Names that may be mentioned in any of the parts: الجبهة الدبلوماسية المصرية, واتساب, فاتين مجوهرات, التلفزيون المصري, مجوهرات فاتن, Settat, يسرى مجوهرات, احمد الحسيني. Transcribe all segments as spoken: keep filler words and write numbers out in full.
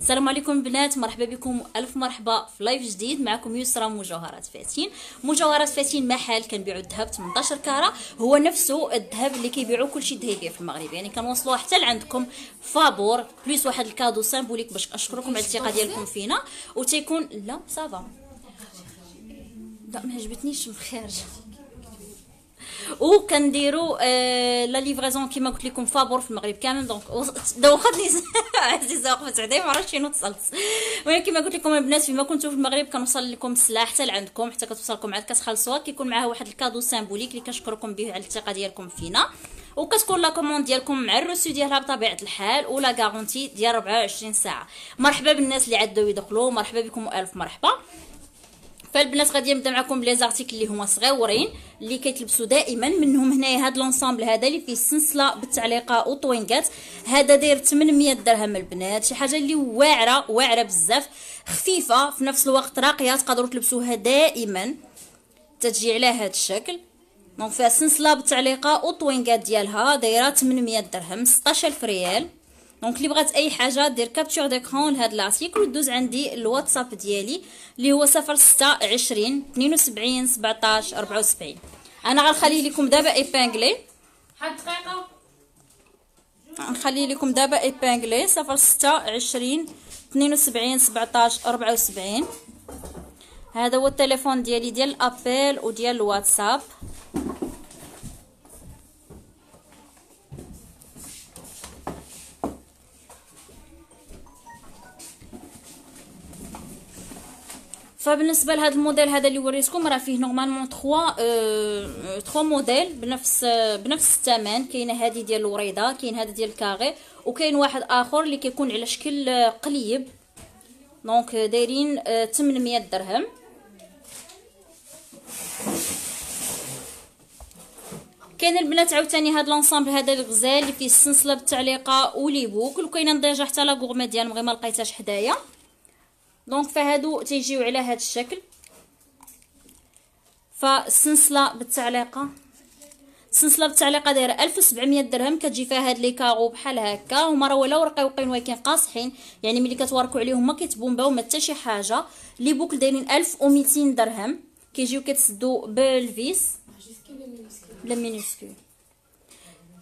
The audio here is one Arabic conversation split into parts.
السلام عليكم بنات، مرحبا بكم الف مرحبا في لايف جديد. معكم يسرى مجوهرات فاتين. مجوهرات فاتين محل كنبيعوا الذهب ثمنطاش كاره، هو نفسه الذهب اللي كيبيعوا كلشي الذهبيه في المغرب، يعني كنوصلوا حتى لعندكم فابور بليس واحد الكادو سيمبوليك باش اشكركم على الثقه ديالكم فينا. وتيكون لا صافا لا ما عجبتنيش الخارجه، وكنديروا آه لا ليفرازون كما قلت لكم فابور في المغرب كامل. دونك دوختني عزيزه وقفت عداي ما عرفتش شنو اتصلت، ولكن كما قلت لكم البنات فيما كنتوا في المغرب كنوصل لكم السلعه حتى لعندكم، حتى كتوصلكم عاد كتخلصوها، كيكون معها واحد الكادو سيمبوليك اللي كنشكركم به على الثقه ديالكم فينا، وكتكون لا كوموند ديالكم مع الروسو ديالها بطبيعه الحال، ولا غارونتي ديال ربعة وعشرين ساعه. مرحبا بالناس اللي عداو يدخلوا، مرحبا بكم الف مرحبا. فالبنات غادي نبدا معكم بلي زارتيكل اللي هما صغيورين اللي كيتلبسوا دائما، منهم هنايا هاد لونسامبل هذا اللي فيه السنسله بالتعليقه وطوينكات، هذا داير ثمنمية درهم البنات، شي حاجه اللي واعره واعره بزاف، خفيفه في نفس الوقت راقيه، تقدروا تلبسوها دائما تتجي على هاد الشكل. دونك فيها السنسله بالتعليقه وطوينكات ديالها دايره ثمنمية درهم، ستطاش ألف ريال. دونك اللي بغات اي حاجه دير كابتشور ديكرون لهاد لارتيكل ودوز عندي الواتساب ديالي اللي هو صفر ستة عشرين اثنين وسبعين سبعطاش أربعة وسبعين. انا غنخلي لكم دابا ايبانغلي، واحد دقيقه غنخلي لكم دابا ايبانغلي صفر ستة عشرين اثنين وسبعين سبعطاش أربعة وسبعين. هذا هو التليفون ديالي ديال الابل وديال الواتساب. فبالنسبه لهذا الموديل هذا اللي وريتكم راه فيه نورمالمون ثلاثة ثلاثة موديل بنفس بنفس الثمن. كاينه هذه ديال الوريده، كاين هذا ديال الكاغي، وكاين واحد اخر اللي كيكون على شكل قليب. دونك دايرين ثمنمية درهم. كاين البنات عاوتاني هاد لونسامبل هذا الغزال اللي فيه السنسله بالتعليقه ولي بوكل، وكاينه نضيجه حتى لا غورمي ديالهم غير ما لقيتهاش حدايا. دونك فهادو تيجيو على هاد الشكل، فالسلسله بالتعليقه السلسله بالتعليقه دايره ألف وسبعمية درهم، كتجي فيها هاد لي كارو بحال هكا، هما راه ولا ورقيوقين ولكن قاصحين، يعني ملي كتوركو عليهم ما كيتبومباو ما حتى شي حاجه. لي بوكل دايرين ألف وميتين درهم، كيجيو كيتسدو بالفيس بلا مينيسكول،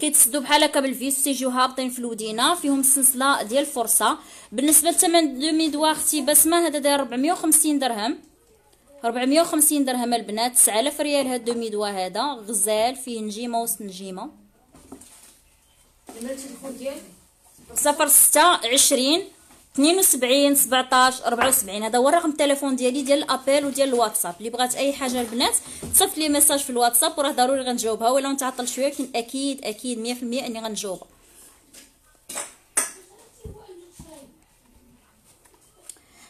كيتسدو بحال هكا بالفيس، تيجيو هابطين في الودينه، فيهم السلسله ديال الفرصه. بالنسبه لثمن دومي دوار اختي بسمه هذا داير أربعمية وخمسين درهم، أربعمية وخمسين درهم البنات، تسعة آلاف ريال. هاد دومي دوا هذا غزال فيه نجيمه وسط نجيمه. صفر ستة عشرين اثنين وسبعين سبعطاش أربعة وسبعين هذا هو الرقم التليفون ديالي ديال الابل وديال الواتساب. اللي بغات اي حاجه البنات تصيفط لي ميساج في الواتساب، وراه ضروري غنجاوبها ولا نتعطل شويه، لكن اكيد اكيد مية في المية اني غنجاوبها.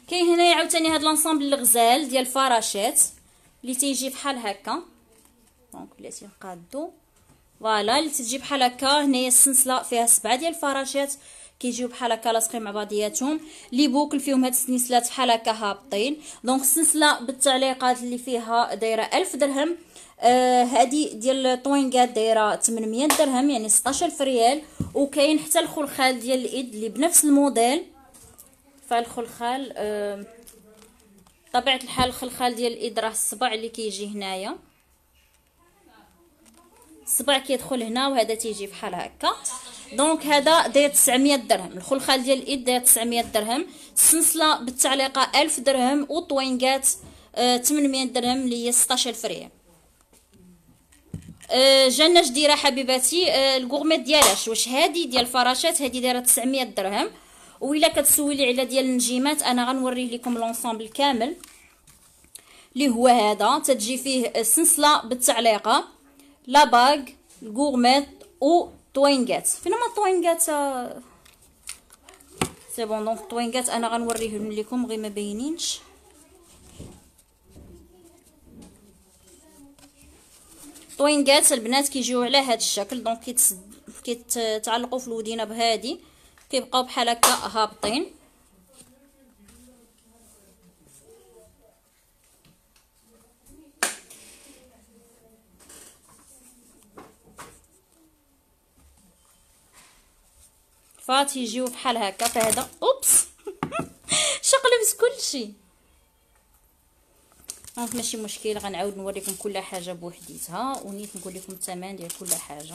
كاين هنايا عاوتاني هاد لونسامبل الغزال ديال الفراشات اللي تيجي بحال هكا. دونك بلاتي نقادو فوالا اللي تجي بحال هكا. هنايا السلسله فيها سبعه ديال الفراشات كيجيو بحال هكا لاصقين مع بعضياتهم، لي بوكل فيهم هاد السنسلات بحال هكا هابطين. دونك السلسله بالتعليقات اللي فيها دايره ألف درهم، هادي آه ديال طوينكات دايره ثمنمية درهم يعني ستطاش ألف ريال. وكاين حتى الخلخال ديال اليد اللي بنفس الموديل، فالخلخال آه طبيعه الحال الخلخال ديال اليد راه الصبع اللي كيجي هنايا، الصبع كيدخل هنا وهذا تيجي بحال هكا. دونك هذا داير تسعمية درهم، الخلخال ديال اليد داير تسعمية درهم، السلسله بالتعليقه ألف درهم، وطوينكات آه ثمنمية درهم اللي هي ستطاش ألف ريال. آه جنة جديره حبيباتي، آه الكورميت ديالاش واش هادي ديال الفراشات، هادي دايره تسعمية درهم. وإلا كتسولي على ديال النجيمات انا غنوريه لكم لونسامبل كامل اللي هو هذا، تتجي فيه السلسله بالتعليقه لا باغ الكورميت و طوينكات. فين هما الطوينكات؟ سي بون. دونك الطوينكات انا غنوريهم لكم غير ما باينينش. الطوينكات البنات كيجيو على هذا الشكل، دونك كيتعلقوا في الودينه بهادي، كيبقاو بحال هكا هابطين. فاتيجيو بحال هكا، فهذا اوبس داز كلشي، دونك ماشي مشكل. غنعاود نوريكم كل حاجه بوحديتها، ونيت نقول لكم الثمن ديال كل حاجه.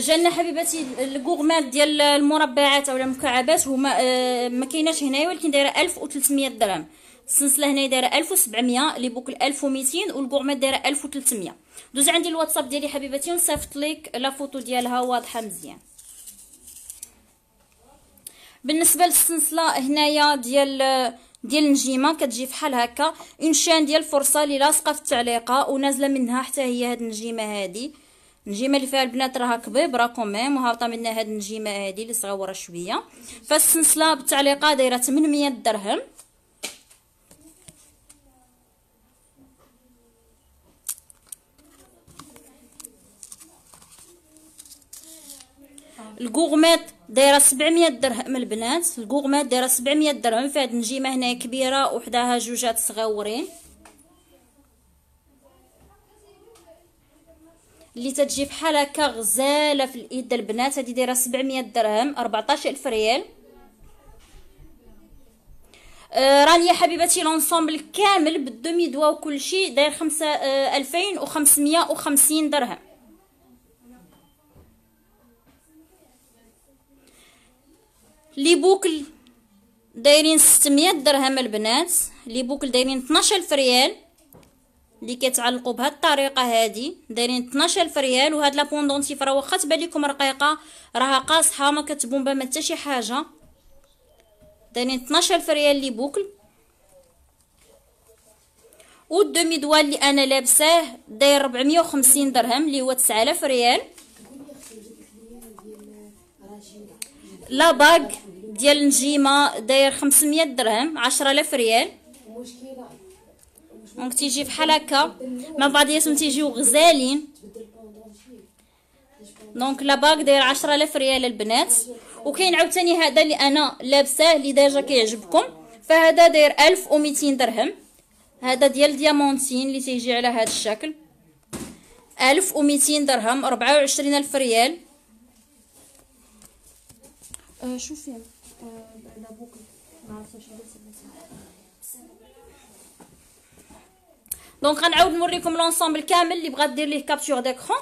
جانا حبيباتي الكوغمات ديال المربعات اولا المكعبات هما ما كايناش هنايا، ولكن دايره ألف وثلاثمية درهم. السلسله هنايا دايره ألف وسبعمية، لي بوكل ألف وميتين، والكوغمات دايره ألف وثلاثمية. دوز عندي الواتساب ديالي حبيباتي ونصيفط لك لا فوتو ديالها واضحه مزيان. بالنسبه للسلسله هنايا ديال ديال النجيمه كتجي فحال هكا اون شان ديال الفرصه اللي لاصقه في التعليقه ونازله منها حتى هي هاد النجيمه هادي. النجيمه اللي فيها البنات راها كبيبره كوميم، وهابطه منها هاد النجيمه هادي اللي صغوره شويه. فالسلسله بالتعليقه دايره ثمنمية درهم. الكوغمات دايره سبعمية درهم البنات، الكوغمات دايره سبعمية درهم. فهاد النجيمه هنايا كبيره وحداها جوجات صغورين اللي تتجي بحال هكا غزاله في اليد البنات. هذه دايره سبعمية درهم، أربعطاش ألف ريال. آه راني يا حبيباتي لونسومبل كامل بالدومي دوا وكلشي داير خمسة آه ألفين وخمسمية وخمسين درهم. لي بوكل دايرين ستمية درهم البنات، لي بوكل دايرين اثناش ألف ريال اللي كيتعلقوا بهاد الطريقه هادي، دايرين اثناش ألف ريال. وهاد لا بوندونتيف راه واخا تبان لكم رقيقه راها قاصحه ما كتبون بها حتى شي حاجه، دايرين اثناش ألف ريال لي بوكل. والدومي دوا اللي انا لابساه داير أربعمية وخمسين درهم اللي هو تسعة آلاف ريال. لا باغ ديال النجيمه داير خمسمية درهم عشرة آلاف ريال. دونك تيجي فحال هكا مع بعضياتهم تيجيو غزالين. دونك لا باك داير عشرة آلاف ريال البنات. وكاين عاوتاني هذا اللي انا لابساه اللي ديجا كيعجبكم، فهذا داير ألف وميتين درهم. هذا ديال ديامونتين اللي تيجي على هذا الشكل، ألف وميتين درهم، أربعة وعشرين ألف ريال. أه شوفي لا بوك ما عرفتش دونك. غنعاود نوريكم لونسومبل كامل اللي بغات دير ليه كابتور ديكرون.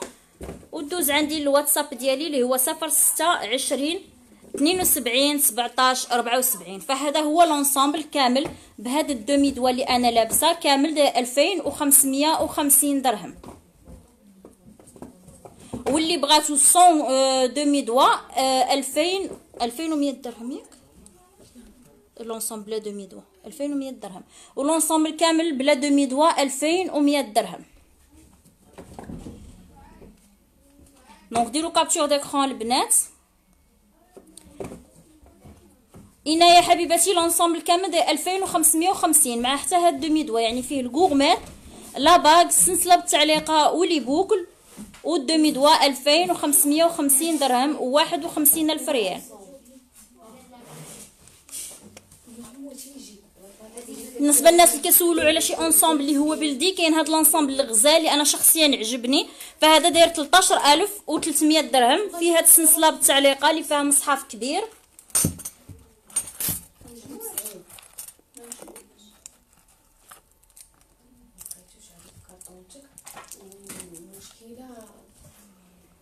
ودوز عندي الواتساب ديالي اللي هو صفر ستة عشرين اثنين وسبعين سبعطاش أربعة وسبعين. فهذا هو لونسومبل كامل بهاد الدومي دوا اللي انا لابسه كامل داير ألفين وخمسمية وخمسين درهم. واللي بغاتو مية دومي دوا ألفين ألفين ومية درهم ياك لونسومبل دومي دوا ألفين ومية درهم، ولونسومبل كامل بلا دومي دوا ألفين ومية درهم. دونك ديروا كابتور ديكرون البنات. هنا يا حبيباتي لونسومبل كامل داير ألفين وخمسمية وخمسين مع حتى هاد دومي دوا، يعني فيه الكوغمات لا باغ السلسله بالتعليقه ولي بوكل والدومي دوا ألفين وخمسمية وخمسين درهم وواحد وخمسين ألف ريال. بالنسبه للناس اللي كيسولوا على شي انصامبل اللي هو بلدي، كاين هاد لانصامبل الغزالي انا شخصيا عجبني، فهذا داير ثلاطاش ألف وثلاثمية درهم. فيه هاد السلسله بالتعليقه اللي فيها مصحف كبير.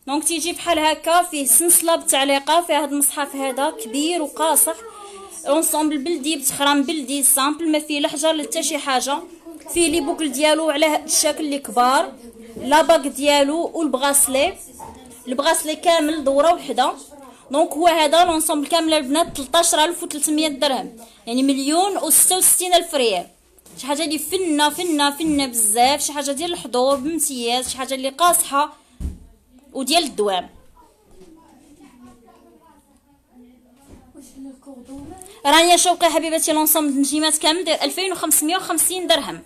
دونك تيجي بحال هكا فيه سلسله بالتعليقه فيها هاد المصحف هذا كبير وقاصح. اونصومبل بلدي بتخرام بلدي سامبل، ما فيه لا حجر لا حتى شي حاجه. فيه لي بوكل ديالو على هاد الشكل اللي كبار، لا باك ديالو والبغاسلي، البغاسلي كامل دوره وحده. دونك هو هذا لونسومبل كامل البنات ثلاطاش ألف وثلاثمية درهم، يعني مليون وستة وستين ألف ريال. شي حاجه اللي فنه فنه فنه بزاف، شي حاجه ديال الحضور بامتياز، شي حاجه اللي قاصحه وديال الدوام. راني شوقي حبيباتي لونسومبل النجيمات كامل داير ألفين وخمسمية وخمسين درهم.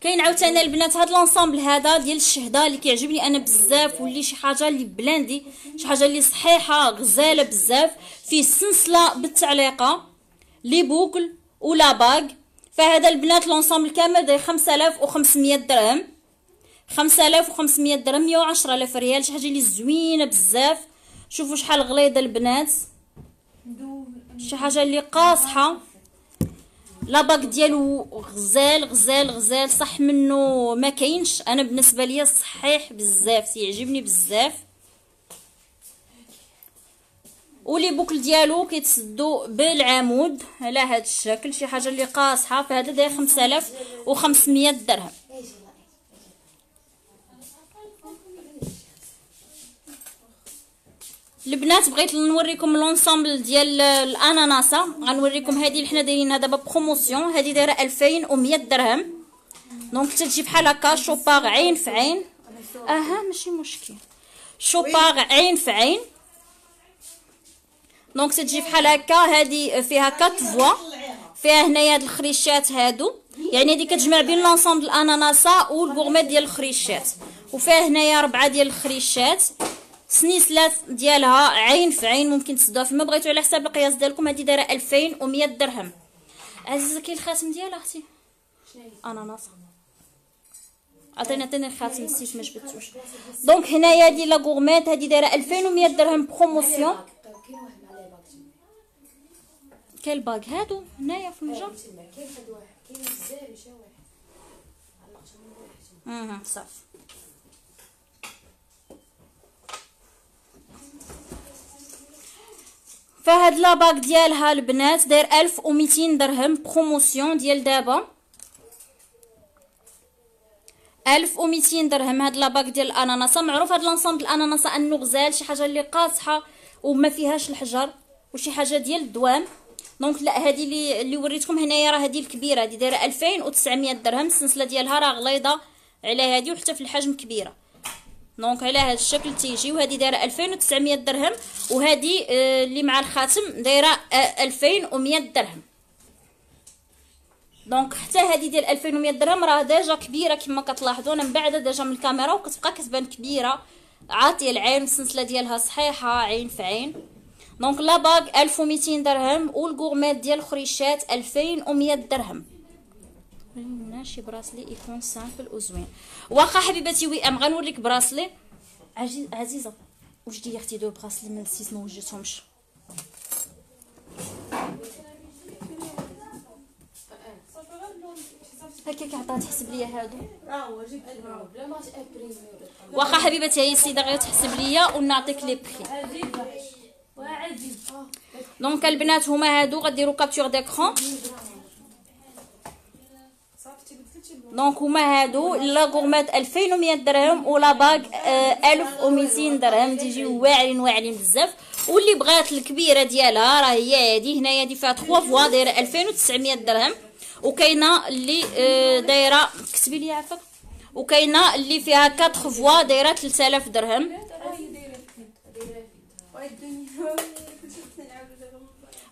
كاين عاوتاني البنات هاد لونسومبل هذا ديال الشهده اللي كيعجبني انا بزاف، واللي شي حاجه اللي بلاندي، شي حاجه اللي صحيحه غزاله بزاف. فيه السلسله بالتعليقه لي بوكل ولا باغ فهذا البنات لونسامبل كامل داير خمسة آلاف وخمسمية درهم، خمسة آلاف وخمسمية درهم، مية وعشرة آلاف ريال. شي حاجه اللي زوينه بزاف. شوفوا شحال غليظه البنات، شي حاجه اللي قاصحه. لاباك ديالو غزال غزال غزال، صح منه ما كاينش. انا بالنسبه ليا صحيح بزاف، تيعجبني بزاف. ولي بوكل ديالو كيتسدو بالعمود على هذا الشكل، شي حاجه اللي قاصحه. فهذا داير خمسة آلاف وخمسمية درهم. البنات بغيت نوريكم لونسامبل ديال الاناناسه، غنوريكم هذه اللي حنا دايرينها دابا بروموسيون. هذه دايره ألفين ومية درهم، دونك تجي بحال هكا شوباغ عين في عين. اها ماشي مشكل، شوباغ عين في عين، دونك تجي بحال هكا. هذه فيها كاتفوا، فيها هنايا هاد الخريشات هادو، يعني هذه كتجمع بين لونسامبل الاناناسه والغورمي ديال الخريشات. وفيها هنايا ربعه ديال الخريشات، سنيسلات ديالها عين في عين، ممكن تسدوها فيما بغيتو على حساب القياس ديالكم. هذه دايره ألفين ومية درهم. عزيزه كاين الخاتم ديالها اختي اناناس، عطيني عطيني الخاتم، نسيت ما جبدتوش. دونك هنايا هذه لا غورميت، هذه دايره ألفين ومية درهم بروموسيون. كاين الباك هادو هنايا في المجر، كاين واحد كاين بزاف، مشى واحد علقتهم واحد. صافي فهاد لاباك ديالها البنات داير ألف وميتين درهم بروموسيون ديال دابا، ألف وميتين درهم. هاد لاباك ديال الاناناسه معروف هاد لونسامبل الاناناسه انه غزال، شي حاجه اللي قاصحه وما فيهاش الحجر وشي حاجه ديال الدوام. دونك لا، هذه اللي اللي وريتكم هنايا راه هذه الكبيره، هذه دايره ألفين وتسعمية درهم. السلسله ديالها راه غليظه على هذه، وحتى في الحجم كبيره، دونك على هذا الشكل تيجي. وهذه دايره ألفين وتسعمية درهم، وهذه اللي مع الخاتم دايره ألفين ومية درهم. دونك حتى هذه ديال ألفين ومية درهم راه ديجا كبيره كما كتلاحظوا، انا من بعد ديجا من الكاميرا وكتبقى كتبان كبيره، عاطيه العين. السلسله ديالها صحيحه عين في عين. دونك لا باك ألف وميتين درهم، والكورمات ديال الخريشات ألفين ومية درهم. هنا شي براسلي يكون سامبل وزوين. واخا حبيباتي وئام غنوريك براسلي. عزيزه واش ديرتي دو براسلي من السيس ما وجدتهمش؟ هكا كيعطات تحسب ليا هادو، واخا حبيباتي هي السيده غير تحسب ليا ونعطيك لي بخي. دونك البنات هما هادو، غديروا كابتور ديكرون. دونك هما هادو لا غورمات ألفين ومية درهم، ولا باك ألف وميتين درهم، تيجيو واعرين واعرين بزاف. واللي بغات الكبيره ديالها راه هي هادي هنايا، هادي فيها ثلاثة فوا دايره ألفين وتسعمية درهم. وكاينه اللي دايره كتبي لي عافاك، وكاينه اللي فيها أربعة فوا دايره ثلاثة آلاف درهم.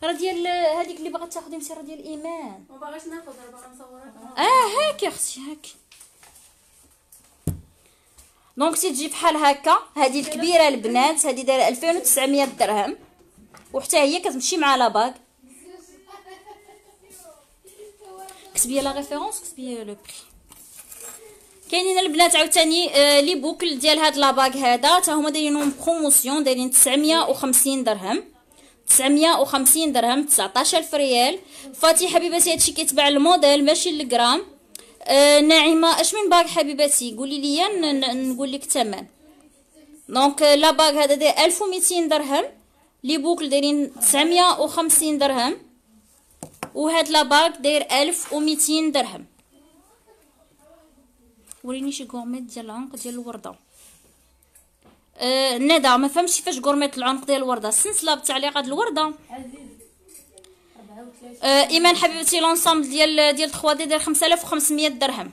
راه ديال هذيك اللي باغا تاخدي انت، راه ديال ايمان. ما باغاش ناخذ، راه باغا نصورها. اه هاكي اختي هاكي. دونك تيجي بحال هكا. هذه الكبيره البنات، هذه دايره ألفين وتسعمية درهم، وحتى هي كتمشي مع لاباك. كتبي لا ريفيرونس، كتبي لو بري. كاينين البنات عاوتاني آه لي بوكل ديال هاد لاباك هذا، تا هما دايرينهم بروموسيون، دايرين تسعمية وخمسين درهم، تسعمية وخمسين درهم، تسعطاش ألف ريال. فاتي حبيباتي هادشي كيتباع الموديل ماشي الجرام. آه ناعمه اش من باك حبيباتي؟ قولي لي نقول لك الثمن. دونك لا باك هذا داير ألف وميتين درهم، لي بوكل دايرين تسعمية وخمسين درهم، وهاد لا باك داير ألف وميتين درهم. وريني شي غورميت ديال العنق ديال الورده. أه ندى ما فهمتش كيفاش غورميت العنق ديال الورده، السلسله بالتعليقات غاد الورده. أه ايمان حبيبتي لونسامبل ديال ديال ثلاثة دي داير خمسة آلاف وخمسمية درهم.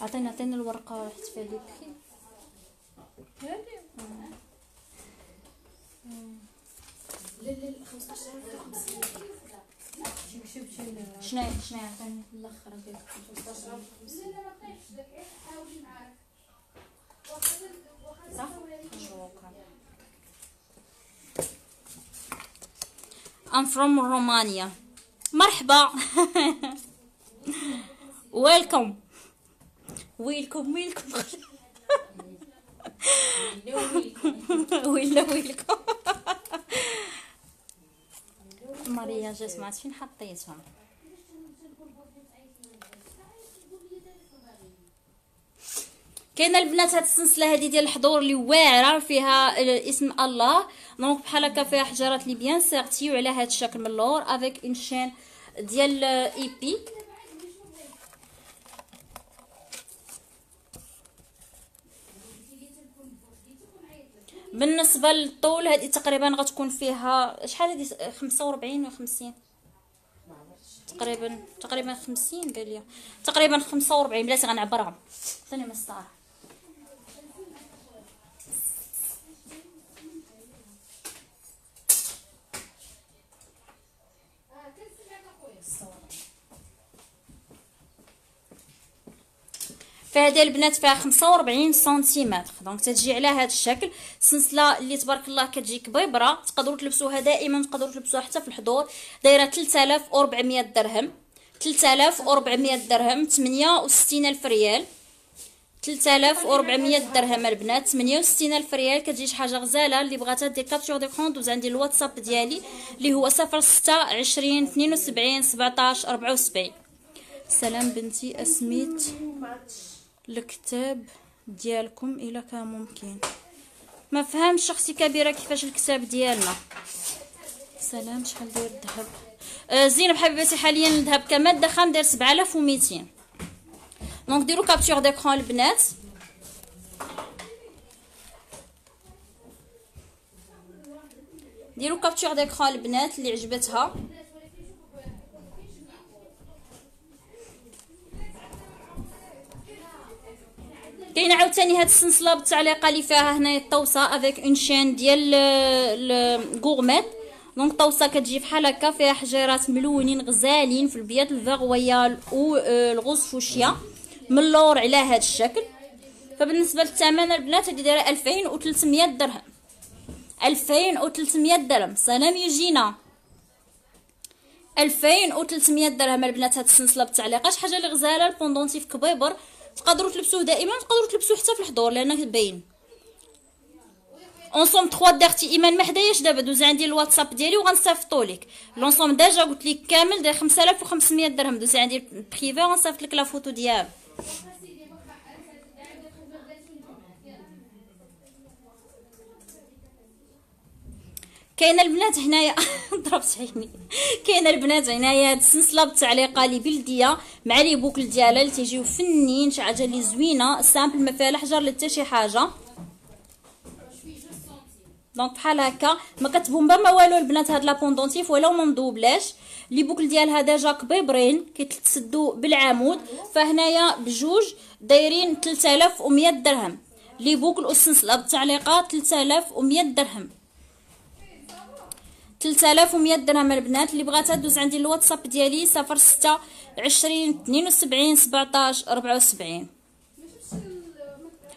عطينا عطينا الورقه حيت فيها لي بخي. لا لا خمسطاش ألف وخمسمية. شناهي شناهي عطيني الاخر ديال خمسطاش ألف وخمسمية. صافي I'm from Romania. مرحبا. ويلكم ويلكم ويلكم ويلا ويلكم. ماريا جات معت فين حطيتها. كاينه البنات هاد السلسله هادي ديال الحضور اللي واعره فيها اسم الله، دونك بحال هكا فيها حجرات اللي بيان سيغتيو على هاد الشكل من اللور افيك اون شين ديال ايبي. بالنسبه للطول هذه تقريبا غتكون فيها شحال هذه خمسة وأربعين و خمسين تقريبا، تقريبا خمسين قال لي تقريبا خمسة وأربعين. بلاتي غنعبرها ثاني مسطره. فهذه البنات فيها خمسة وأربعين سنتيمتر، دونك تتجي على هذا الشكل. السلسله اللي تبارك الله كتجي كبيبره، تقدروا تلبسوها دائما، تقدروا تلبسوها حتى في الحضور. دايره ثلاثة آلاف وأربعمائة درهم، ثلاثة آلاف وأربعمائة درهم، ثمانية وستين ألف ريال، ثلاثة آلاف وأربعمائة درهم البنات، ثمانية وستين ألف ريال. كتجي شي حاجه غزاله. اللي بغاتها دير كابتشور ديكرون، دوز عندي الواتساب ديالي اللي هو صفر ستة عشرين اثنين وسبعين سبعطاش أربعة وسبعين. سلام بنتي، اسميت الكتاب ديالكم الا كان ممكن؟ ما فهمش اختي كبيره كيفاش الكتاب ديالنا. سلام، شحال داير الذهب؟ آه زينب حبيبتي، حاليا الذهب كماده خام داير سبعة آلاف ومئتين. دونك ديروا كابتور ديكرون البنات. ديروا كابتور ديكرون البنات اللي عجبتها. كاينه عاوتاني هاد السلسله بالتعليقه اللي فيها هنايا الطوسه افيك اون شين ديال الكورميت. دونك الطوسه كتجي بحال هكا فيها حجيرات ملونين غزالين في البيض الفيغويال و الغوز فوشيا من اللور على هاد الشكل. فبالنسبه للثمن البنات هادي دايره ألفين وثلاثمائة درهم، ألفين وثلاثمائة درهم. سلام يجينا، ألفين وثلاثمائة درهم البنات هاد السلسله بالتعليقه. شي حاجه اللي غزاله، البوندونتيف كبيبر، تقدروا تلبسوه دائما، تقدروا تلبسوه حتى في الحضور لانه باين. اونصوم ثلاثة دارتي ايمان ما حداياش. دابا دوز عندي الواتساب ديالي وغنصيفطو لك لونصوم. ديجا قلت لك كامل داير خمسة آلاف وخمسمائة درهم. دوز عندي بريفي غنصيفط لك لا فوتو ديالها. كاينه البنات هنايا ضربت عيني. كاينه البنات هنايا هاد السلسله بالتعليقه لي بلديه مع لي بوكل ديالها اللي تيجيو فنين، شي حاجه لي زوينه سامبل ما فيها لا حجر لا حتى شي حاجه. دونك بحال هكا ما كتبومبا ما والو البنات. هاد لا بوندونتيف ولاو ما مدوبلاش، لي بوكل ديالها ديجا كبيبرين كيتسدو بالعمود. فهنايا بجوج دايرين ثلاثة آلاف ومائة درهم. لي بوكل والسلسله بالتعليقه ثلاثة آلاف ومائة درهم، ثلاثة آلاف ومائة درهم البنات. اللي بغاتها دوز عندي الواتساب ديالي صفر ستة عشرين اثنين وسبعين سبعطاش أربعة وسبعين.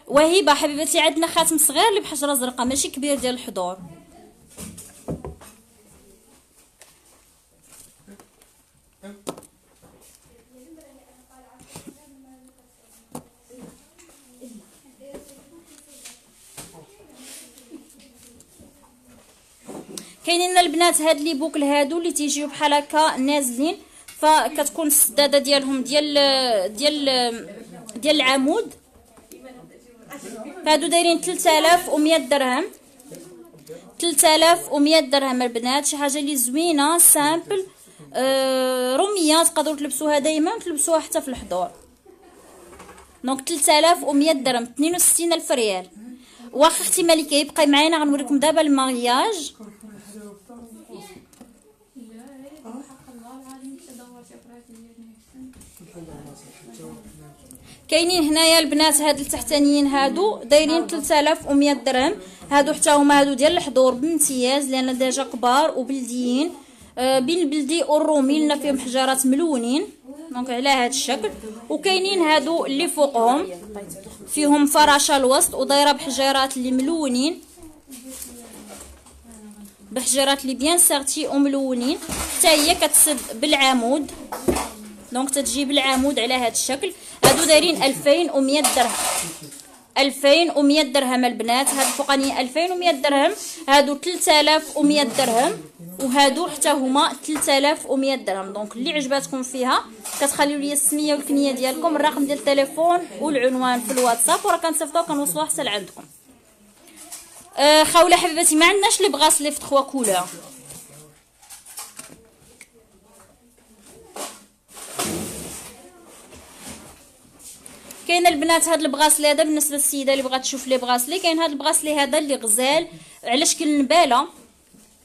وهبه حبيبتي، عندنا خاتم صغير اللي بحجره زرقاء ماشي كبير ديال الحضور. كاينين البنات هاد لي بوكل هادو اللي تيجيو بحال هكا نازلين، فكتكون السداده ديالهم ديال ديال ديال العمود. هادو دايرين ثلاثة آلاف ومائة درهم، ثلاثة آلاف ومائة درهم البنات. شي حاجه لي زوينه سامبل رميه، تقدروا تلبسوها دائما، تلبسوها حتى في الحضور. دونك ثلاثة آلاف ومائة درهم، اثنين وستين ألف ريال. واخا اختي مليكه يبقاي معانا غنوريكم دابا المارياج. كاينين هنايا البنات هاد التحتانيين هادو دايرين ثلاثة آلاف ومائة درهم. هادو حتى هما هادو ديال الحضور بامتياز لان ديجا كبار وبلديين، بين البلدي والرومي لنا فيهم حجرات ملونين. دونك على هاد الشكل. وكاينين هادو اللي فوقهم فيهم فراشه الوسط ودايره بحجرات اللي ملونين. بحجرات اللي بيان سارتي او ملونين، حتى هي كتسد بالعمود. دونك تتجيب العمود على هذا الشكل. هادو دايرين ألفين ومية درهم، ألفين ومية درهم البنات. هاد الفوقانيه ألفين ومية درهم، هادو ثلاثة آلاف ومية درهم، وهادو حتى هما ثلاثة آلاف ومية درهم. دونك اللي عجباتكم فيها كتخليو لي السميه والكنيه ديالكم، الرقم ديال التليفون والعنوان في الواتساب، وراه كنصيفطو كنوصلو حتى لعندكم. آه خاوله حبيباتي، ما عندناش لي بغا سليف ثلاثة كولور. كاين البنات هاد البغاسلي هذا بالنسبه للسيده اللي بغات تشوف لي بغاسلي. كاين هاد البغاسلي هذا اللي غزال على شكل نباله،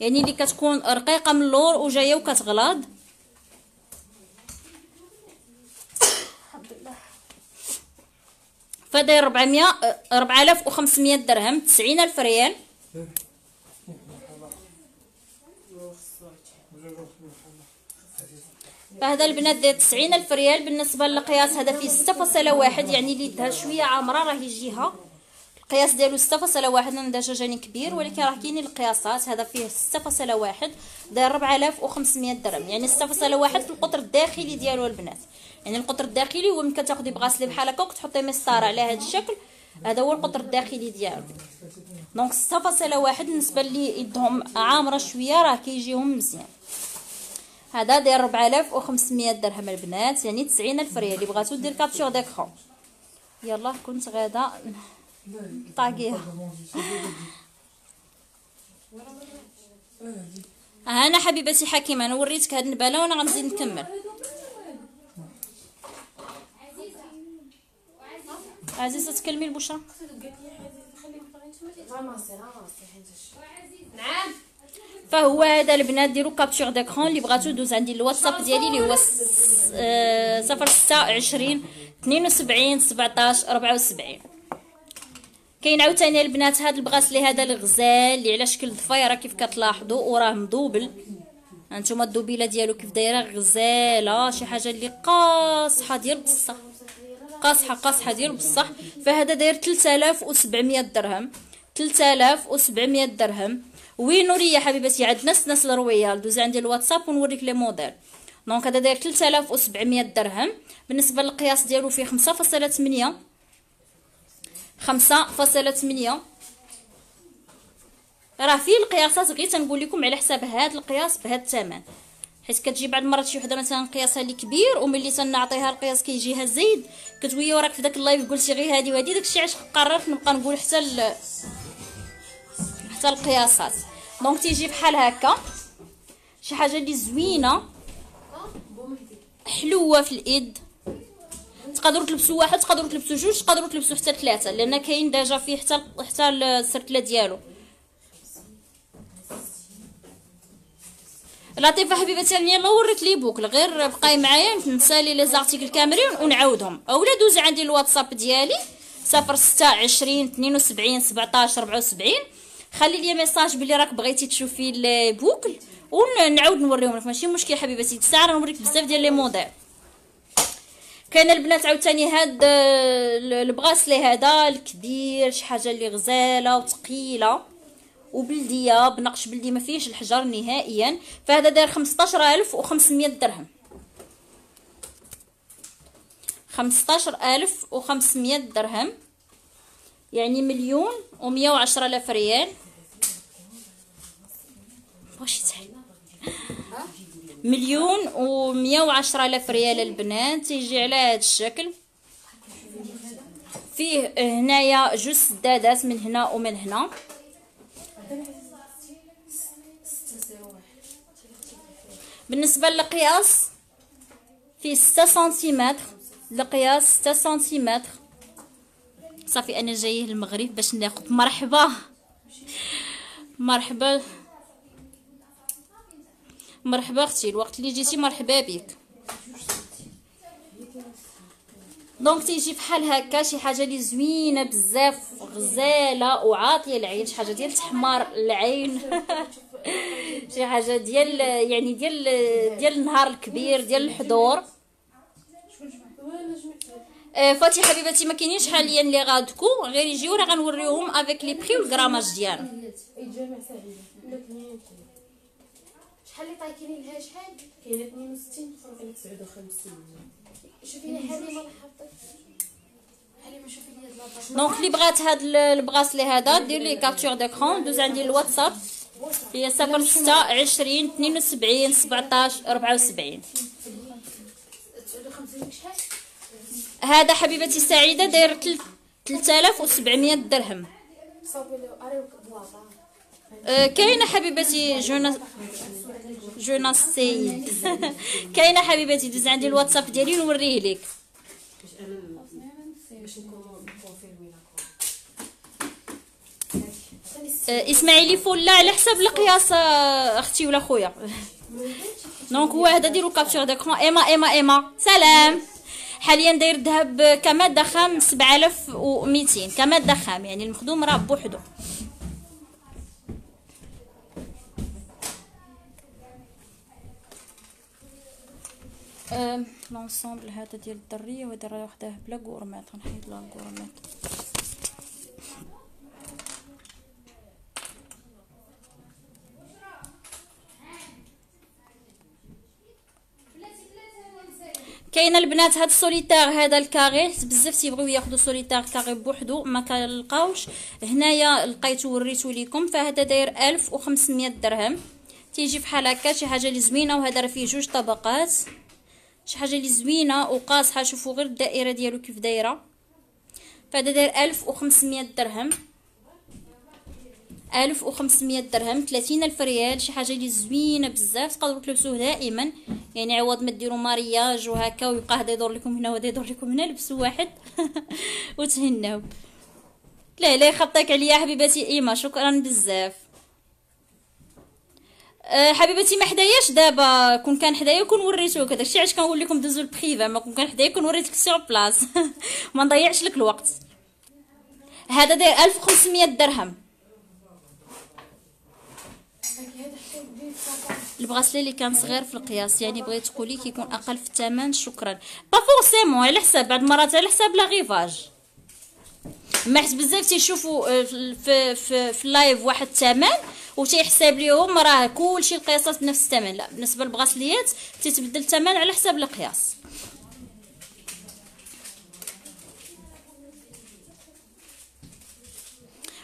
يعني اللي كتكون رقيقه من اللور وجايه وكتغلاض. فداير أربعمية أربعة آلاف وخمسمية درهم، تسعين ألف ريال. فهذا البنات داير تسعين ألف ريال. بالنسبه للقياس هذا فيه ستة فاصلة واحد، يعني ليدها شويه عامره، راهي جهه القياس ديالو ستة فاصلة واحد. انا دجا جاني كبير، ولكن راه كاينين القياسات. هذا فيه ستة فاصلة واحد داير أربعة آلاف وخمسمية درهم، يعني ستة فاصلة واحد القطر الداخلي ديالو البنات. يعني القطر الداخلي هو ملي كتاخدي بغاسلي بحال هكا وكتحطي مسطره على هذا الشكل، هذا هو القطر الداخلي ديالو. دونك ستة فاصلة واحد بالنسبه لي يدهم عامره شويه راه كيجيهم مزيان. هذا داير أربعة آلاف وخمسمية درهم البنات، يعني تسعين ألف ريال. اللي بغاتو دير كابتشور ديكخون. يلا كنت غادا طاقيها. هانا حبيبتي حكيمه، انا وريتك هاد النباله وانا غنزيد نكمل. عزيزه تكلمي البشرى. نعم. فهو هذا البنات، ديروا كابتشور ديكرون. اللي بغاتو دوز عندي الواتساب ديالي اللي هو صفر ستة عشرين اثنين وسبعين سبعطاش أربعة وسبعين. كاين عاوتاني البنات هذا البغاسلي هذا الغزال اللي على شكل ضفيره كيف كتلاحظوا، وراه مدوبل. هانتوما الدوبيله ديالو كيف دايره غزاله، شي حاجه اللي قاصحه ديال بصح، قاصحه قاصحه ديال بصح. فهذا داير ثلاثة آلاف وسبعمية درهم، ثلاثة آلاف وسبعمية درهم. وي نوريه حبيبتي، عندنا سناس الرويال، دوز عندي الواتساب ونوريك لي موديل. دونك هذا داير ثلاثة آلاف وسبعمية درهم. بالنسبه للقياس ديالو فيه خمسة فاصلة ثمانية، خمسة فاصلة ثمانية. راه فيه القياسات، غير تنقول لكم على حساب هذا القياس بهذا الثمن، حيت كتجي بعض المرات شي وحده مثلا قياسها لي كبير، وملي تنعطيها القياس كيجيها زايد، كتقولي وراك في داك اللايف قلتي غير هادي وهادي. داكشي علاش قررت نبقى نقول حتى ال... حتى القياسات. دونك تيجي بحال هكا، شي حاجه اللي زوينه حلوه في اليد. تقدروا تلبسوا واحد، تقدروا تلبسوا جوج، تقدروا تلبسوا حتى ثلاثه، لان كاين ديجا فيه حتى حتى السرتله ديالو. لطيفه حبيبتي، انا يلا وريت لي بوكل، غير بقاي معايا نسالي لي زارتيكل كاملين ونعاودهم. اولا دوز عندي الواتساب ديالي صفر ستة عشرين اثنين وسبعين سبعطاش أربعة وسبعين، خلي لي ميساج بلي راك بغيتي تشوفي لي بوكل ونعاود نوريهم لك، ماشي مشكل حبيبتي. الساعه راه نوريك بزاف ديال لي موديل. كاين البنات عاوتاني هاد البغاسلي هذا الكبير، شي حاجه اللي غزاله وثقيله وبلديه، بنقش بلدي ما فيهش الحجر نهائيا. فهذا داير خمسطاش ألف وخمسمية درهم، خمسطاش ألف وخمسمية درهم، يعني مليون ومية وعشرة آلاف ريال. واش تحي مليون ومية وعشرة آلاف ريال البنات. تيجي على هذا الشكل، فيه هنايا جوج سدادات من هنا ومن هنا. بالنسبه للقياس فيه ستة سنتيمتر، القياس ستة سنتيمتر. صافي انا جايه للمغرب باش ناخذ. مرحبا مرحبا مرحبا اختي، الوقت اللي جيتي مرحبا بك. دونك تيجي بحال هكا، شي حاجه اللي زوينه بزاف، غزاله وعاطيه العين، شي حاجه ديال تحمر العين شي حاجه ديال يعني ديال ديال النهار الكبير ديال الحضور. فاتي حبيبتي ما كاينينش حاليا لي غادكو، غير يجيو راه غنوريوهم افيك لي بري والغراماج ديالو. القطه كاينين لها شحال؟ كاينه اثنين وستين وكاينه تسعة وخمسين. شوفي لي حليمه حطت حليمه، شوفي لي هاد لاطاش. دونك اللي بغات هاد البراسلي هذا دير ليه كابتور ديكرون، دوز عندي الواتساب هي صفر ستة عشرين اثنين وسبعين سبعطاش أربعة وسبعين. هذا حبيبتي سعيده داير ثلاثة آلاف وسبعمية درهم. أه كاينه حبيبتي جونا جونا سيد كاينه حبيبتي، دوز عندي الواتساب ديالي نوريه لك. أه اسماعيلي فولا على حساب القياس اختي ولا خويا. دونك هو هذا، ديروا كابتور ديكرون. ايما ايما ايما سلام. حاليا داير الذهب كماده خام سبعة آلاف ومئتين كماده خام، يعني المخدوم راه بوحدو. أه لونسومبل هذا ديال الدريه، وهذا راه وحده بلا كورمات، غنحيد لها الكورمات. كاينه البنات هاد السوليتير هذا الكاري، بزاف تيبغيو ياخذوا سوليتير كاري بوحدو ما كنلقاوش. هنايا لقيتو وريتو ليكم، فهذا داير ألف وخمسمية درهم، تيجي بحال هكا شي حاجه لي زوينه. وهذا راه فيه جوج طبقات، شي حاجه لي زوينه وقاصحه، شوفوا غير الدائره ديالو كيف دايره. فهذا داير ألف وخمسمية درهم، ألف وخمسمية درهم ثلاثين ألف ريال. شي حاجه لي زوينه بزاف، تقدروا تلبسوه دائما، يعني عوض ما ديروا مارياج وهكا ويبقى هذا يدور لكم هنا وهذا يدور لكم هنا، لبسوا واحد وتهناو. لا لا خطاك عليا حبيبتي ايما، شكرا بزاف. أه حبيبتي ما حداياش دابا، كون كان حدايا كون وريتوك. داكشي علاش كنقول لكم دوزوا البريفا، ما كون كان حدايا كون وريتك سيغ بلاص ما نضيعش لك الوقت. هذا داير ألف وخمسمية درهم. البغاسلي اللي كان صغير في القياس، يعني بغيت تقولي كيكون اقل في الثمن؟ شكرا. با فورسيمون، على حساب بعض المرات على حساب لا غيفاج، ما حيت بزاف تيشوفوا في في في اللايف واحد الثمن وتيحسب ليهم راه كلشي القياسات بنفس الثمن. لا، بالنسبه للبغاسليات تتبدل الثمن على حساب القياس.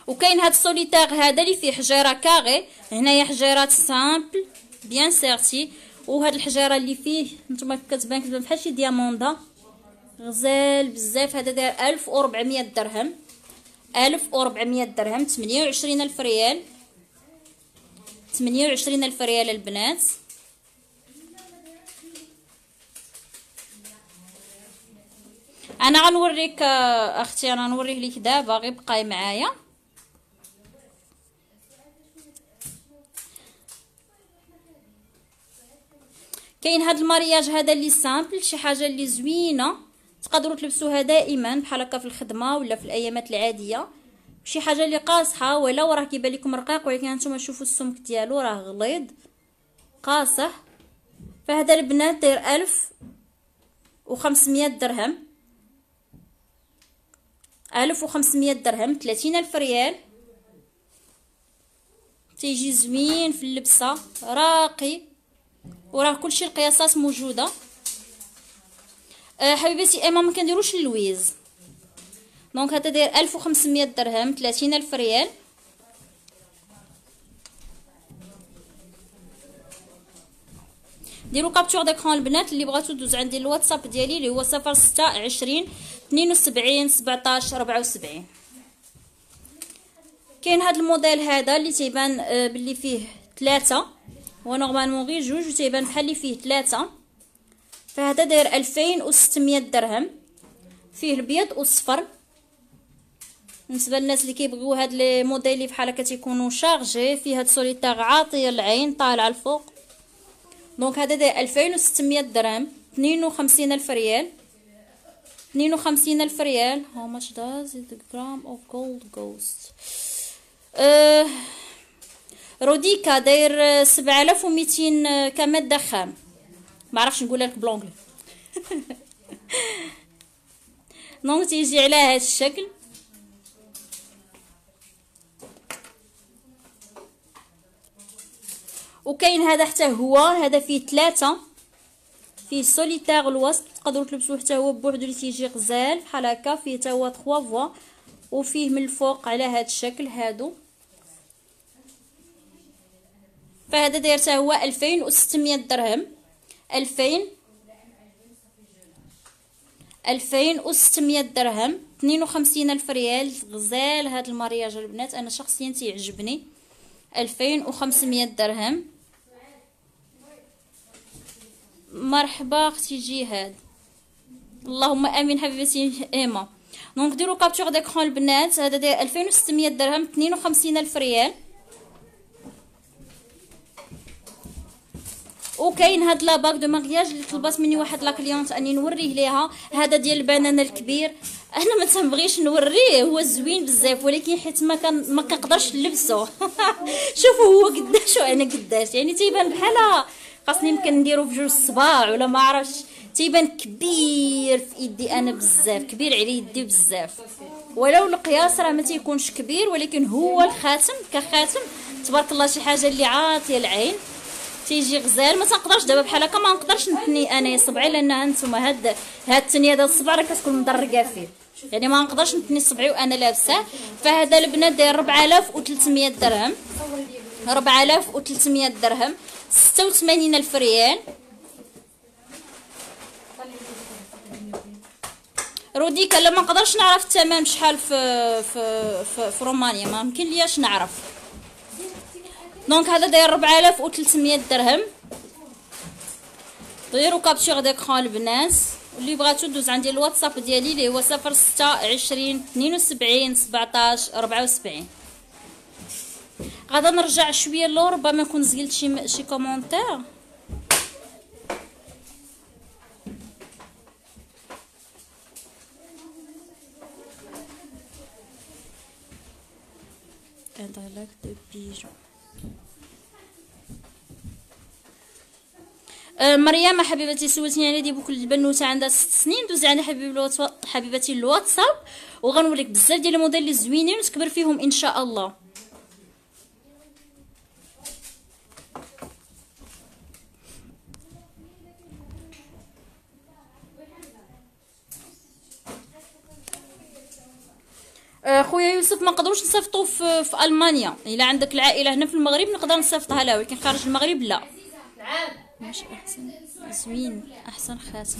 وكاين هاد السوليتير هذا اللي فيه حجيره كاري، هنايا حجيرات سامبل بيان سيرتي. وهاد الحجيره اللي فيه نتوما كتبان كتبان بحال شي دياموندا، غزال بزاف. هذا داير ألف وأربعمية درهم، ألف وأربعمية درهم ثمانية وعشرين ألف ريال، ثمانية وعشرين ألف ريال البنات. انا غنوريك اختي، انا غنوريه ليك دابا، غير بقاي معايا. كاين هاد المارياج هذا اللي سامبل، شي حاجه اللي زوينه تقدروا تلبسوها دائما بحال هكا في الخدمه ولا في الايامات العاديه. شي حاجه اللي قاصحه ولا وراه كيبان لكم رقيق، ولكن هانتوما شوفوا السمك ديالو راه غليظ قاصح. فهذا البنات داير ألف وخمسمية درهم، ألف وخمسمية درهم ثلاثين ألف ريال. تيجي زوين في اللبسه، راقي، وراه كلشي القياسات موجوده. أه حبيبتي ايما ما كنديروش اللويز. دونك هذا داير ألف وخمسمية درهم ثلاثين ألف ريال. ديروا كابتور ديكرون البنات، اللي بغاتو دوز عندي الواتساب ديالي اللي هو صفر ستة عشرين اثنين وسبعين سبعطاش أربعة وسبعين. كاين هذا الموديل هذا اللي تيبان باللي فيه ثلاثه، ونورمالمون غير جوج وتيبان بحال اللي فيه ثلاثه. فهذا داير ألفين وستمية درهم، فيه البيض والصفر. بالنسبه للناس اللي كيبغيو هاد لي موديل بحال هكا تيكونوا شارجي، فيه هاد سوليتير عاطيه العين طالعه الفوق. دونك هذا داير ألفين وستمية درهم اثنين وخمسين ألف ريال، اثنين وخمسين ألف ريال. how much does the gram of gold cost؟ أه روديكا داير سبعة آلاف ومئتين كماده خام، ما عرفش نقولها لك بلونغلي دونك تيجي على هذا الشكل. وكاين هذا حتى هو، هذا فيه ثلاثه، فيه سوليتير الوسط تقدروا تلبسوه حتى هو بوحدو اللي تيجي غزال بحال هكا، فيه حتى هو ثلاثة فوا، وفيه من الفوق على هذا الشكل هادو. فهذا داير حتى هو ألفين وستمية درهم، ألفين ألفين وستمية درهم، اثنين وخمسين ألف ريال غزال. هاد المارياج البنات أنا شخصيا تيعجبني. ألفين وخمسمية درهم. مرحبا اختي جهاد، اللهم امين حبيبتي ايما. دونك ديروا كابتور ديكرون البنات. هذا داير ألفين وستمية درهم، اثنين وخمسين ألف ريال. وكاين هاد لاباك دو مارياج اللي طلبات مني واحد لا كليونت اني نوريه ليها، هذا ديال البنانه الكبير. انا ما تنبغيش نوريه، هو زوين بزاف ولكن حيت ما كان ما كنقدرش نلبسوه. شوفوا هو قداش وانا قداش، يعني تيبان بحال خاصني يمكن نديرو في جوج الصباع ولا ما عرفتش، تيبان كبير في يدي انا بزاف، كبير على يدي بزاف. ولو القياس راه ما تيكونش كبير، ولكن هو الخاتم كخاتم تبارك الله شي حاجه اللي عاطيه العين، تيجي غزال. ما تنقدرش دابا بحال هكا ما نقدرش نثني انا صبعي، لان هانتوما هاد هاد الثنيه ديال الصبع راه كتكون مدرقه فيه، يعني ما نقدرش نثني صبعي وانا لابسه. فهذا البنات داير أربعة آلاف وثلاثمية درهم، أربعة آلاف وثلاثمية درهم، ستة وثمانين ألف ريال. روديكا لا ما نقدرش نعرف الثمن شحال في في في, في رومانيا، ما يمكن لياش نعرف. دونك هذا داير أربعة آلاف وثلاثمية درهم. ديروا كابتشور ديكرون البنات، واللي بغاتو دوز عندي الواتساب ديالي اللي هو صفر ستة عشرين اثنين وسبعين سبعطاش أربعة وسبعين. غادا نرجع شويه لور، ربما نكون زيلت شي شي كومونتير. انطلاق دو بيجو. مريم حبيبتي سولتيني على دي بوك البنوته عندها ست سنين، دوزي على حبيب حبيبتي الواتساب وغنوريك بزاف ديال الموديل اللي زوينين وتكبر فيهم ان شاء الله. خويا يوسف ما نقدروش نصيفطو في, في المانيا، الا عندك العائله هنا في المغرب نقدر نصيفطها لها، ولكن خارج المغرب لا. نعم ماشي احسن زوين احسن خاتم.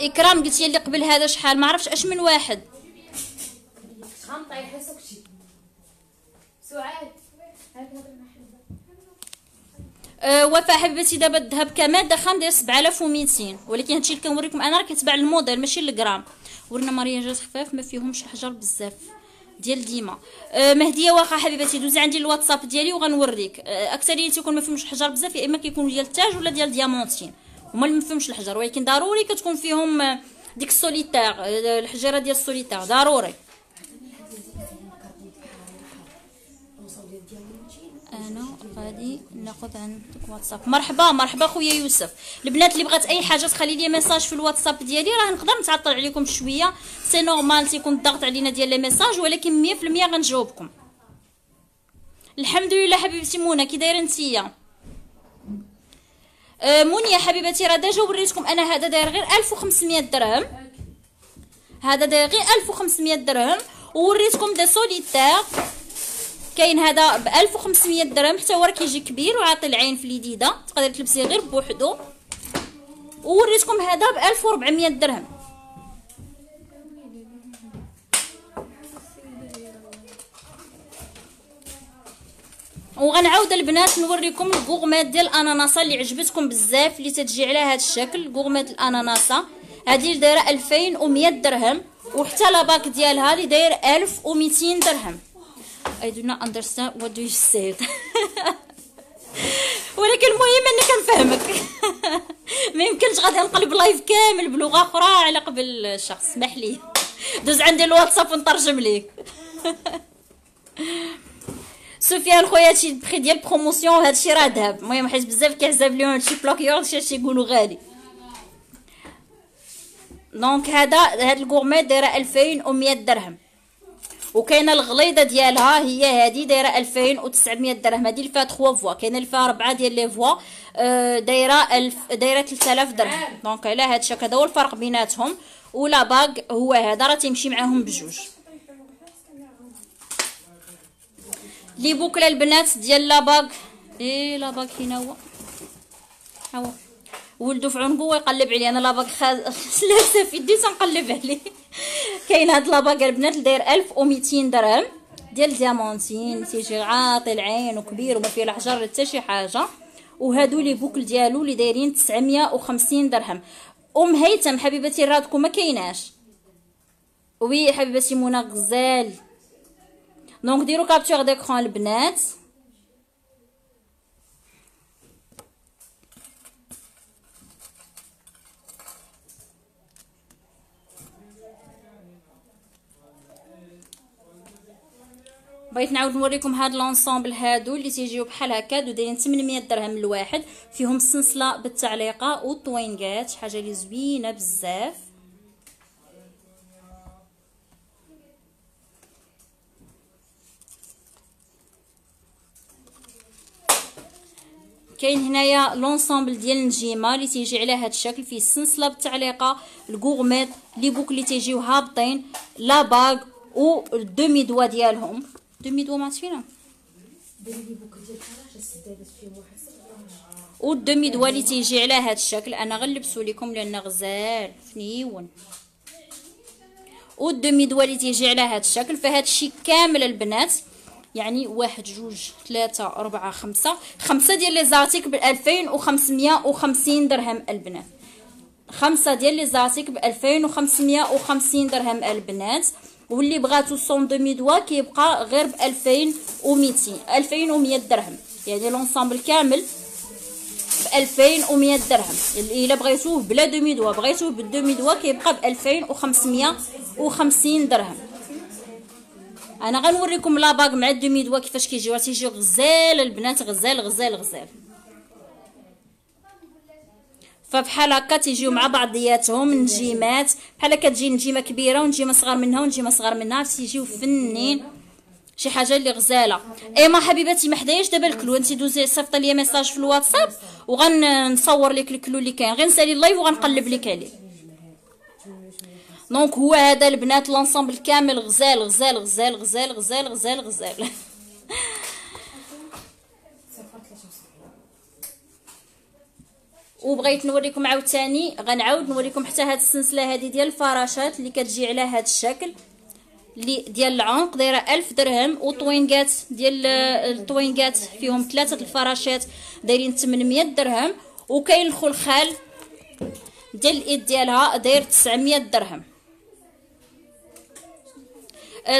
اكرام قلت لي اللي قبل هذا شحال ما عرفتش اش من واحد غنطيح سكتي سعاد أه وفاء حبيبتي. دابا الذهب كماده خام داير سبعة آلاف ومئتين، ولكن هادشي اللي كنوريكم انا راه كيتباع الموديل ماشي الجرام. ورنا مارياجات خفاف ما فيهمش حجر بزاف ديال ديما. أه مهديه واخا حبيبتي دوزي عندي الواتساب ديالي وغنوريك. أه اكثريه تيكون ما فيهمش الحجر بزاف، يا اما كيكونوا ديال التاج ولا ديال ديامونتين، هما اللي ما فيهمش الحجر، ولكن ضروري كتكون فيهم ديك السوليتير، الحجيره ديال السوليتير ضروري. انا غادي ناخذ عندك واتساب. مرحبا مرحبا خويا يوسف. البنات اللي بغات اي حاجه تخلي لي ميساج في الواتساب ديالي، راه نقدر نتعطل عليكم شويه، سي نورمال تيكون الضغط علينا ديال لي ميساج، ولكن مية في المية غنجاوبكم الحمد لله. حبيبتي منى كي دايره نتيا؟ آه منى حبيبتي راه ديجا وريتكم انا، هذا داير غير ألف وخمسمية درهم، هذا داير غير ألف وخمسمية درهم، ووريتكم دي سوليتير. كاين هذا ب ألف وخمسمية درهم، حتى هو راه كيجي كبير وعاطي العين في اليديده، تقدري تلبسيه غير بوحدو. ووريتكم هذا ب ألف وأربعمية درهم. وغنعاود البنات نوريكم الكوغمات ديال الاناناسه اللي عجبتكم بزاف، اللي تتجي على هذا الشكل، كوغمات الاناناسه هذه اللي دايره ألفين ومية درهم، وحتى لاباك ديالها اللي داير ألف ومئتين درهم. I do not understand what do you said. ولكن المهم اني كنفهمك. ما يمكنش غادي نقلب لايف كامل بلغه اخرى على قبل الشخص، اسمح لي دوز عندي الواتساب ونترجم ليك. سفيان خوياتي البخي ديال البروموسيون هادشي راه ذهب، المهم حيت بزاف كيحسب ليهم هادشي بلوكيور شي يقولوا غالي. دونك هذا هاد الكورميت دايره ألفين ومية درهم. وكاينه الغليظه ديالها هي هذه دايره ألفين وتسعمية درهم. هذه اللي فيها ثلاثة فوا، كاينه اللي فيها أربعة ديال لي فوا دايره دايره ثلاثة آلاف درهم. دونك على هذا الشكل هذا هو الفرق بيناتهم، ولا باغ هو هذا راه تيمشي معاهم بجوج. لي بوكله البنات ديال لا باغ، اي لا باغ فين هو ها هو ولدو في عنقو ويقلب عليه، انا لا باغ خلاسه في يدي تنقلب عليه. كاين هاد لا باغ البنات داير ألف وميتين درهم ديال ديامونتين، تيجي عاطل العين وكبير وما فيه الحجر حتى شي حاجه. وهادو لي بوكل ديالو اللي دايرين تسعمية وخمسين درهم. ام هيثم حبيبتي رادكم ما كايناش، وي حبيبتي منى غزال. دونك ديروا كابتور ديكرون البنات. بغيت نعاود نوريكم هاد لونسومبل هادو اللي تيجيو بحال هكا دايرين ثمنمية درهم الواحد، فيهم السلسله بالتعليقه والطوينغات، حاجه اللي زوينه بزاف. كاين هنايا لونسومبل ديال النجيمه اللي تيجي على هاد الشكل، فيه السلسله بالتعليقه، الكورميط، لي بوك اللي تيجيو هابطين، لا باغ و الدومي دوا ديالهم. دومي دوا ما عرفت فينا و الدومي دوا اللي تيجي على هذا الشكل، انا غنلبسو لكم لان غزال فنيون. و الدومي دوا اللي تيجي على هذا الشكل. فهاد الشيء كامل البنات يعني واحد جوج ثلاثة أربعة خمسة، خمسة ديال لي زارتيك بألفين وخمسمية وخمسين درهم البنات، خمسة ديال لي زارتيك بألفين وخمسمية وخمسين درهم البنات. واللي بغاتو الصون دومي دوا كيبقى غير ب ألفين وميتين ألفين ومية درهم، يعني لونسامبل كامل ب ألفين ومية درهم. الا بغيتوه بلا دومي دوا بغيتوه بالدومي دوا كيبقى ب ألفين وخمسمية وخمسين درهم. انا غنوريكم لا باغ مع الدومي دوا كيفاش كيجيو، تيجيو غزال البنات، غزال غزال غزال. فبحال هكا تيجيو مع بعضياتهم نجيمات، بحال هكا تجي نجيمه كبيره ونجيمه صغار منها ونجيمه صغار منها، تيجيو فنين شي حاجه اللي غزاله. ايما حبيباتي ما حداياش دابا الكلو، انت دوزي صيفطي لي ميساج في الواتساب وغنصور لك الكلو اللي كاين، غير نسالي اللايف وغنقلب لك عليه. دونك هو هذا البنات لونسومبل كامل غزال غزال غزال غزال غزال غزال غزال. وبغيت نوريكم عاوتاني، غنعاود نوريكم حتى هاد السلسله هذه ديال الفراشات اللي كتجي على هاد الشكل، اللي ديال العنق دايره ألف درهم، وطوينغات ديال الطوينغات فيهم ثلاثه الفراشات دايرين ثمنمية درهم. وكاين الخلخال ديال اليد ديالها داير تسعمية درهم.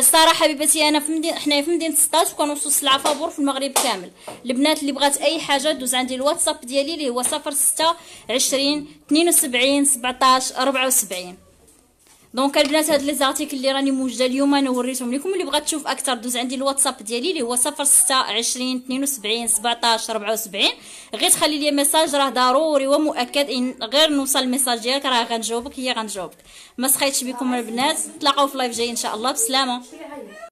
صراحه حبيباتي انا في مدينه حنايا في مدينه سطات وكنوصل سلعه فابور في المغرب كامل. البنات اللي بغات اي حاجه دوز عندي الواتساب ديالي اللي هو صفر ستة عشرين اثنين وسبعين سبعطاش أربعة وسبعين. دونك البنات هاد لي زارتيكل اللي راني موجوده اليوم انا وريتهم لكم، اللي بغات تشوف اكثر دوز عندي الواتساب ديالي اللي هو صفر ستة عشرين اثنين وسبعين سبعطاش أربعة وسبعين. غير تخلي لي ميساج، راه ضروري ومؤكد ان غير نوصل الميساج ديالك راه غنجاوبك، هي غنجاوبك. ما سخيتش بكم البنات، نتلاقاو في لايف جاي ان شاء الله. بسلامه.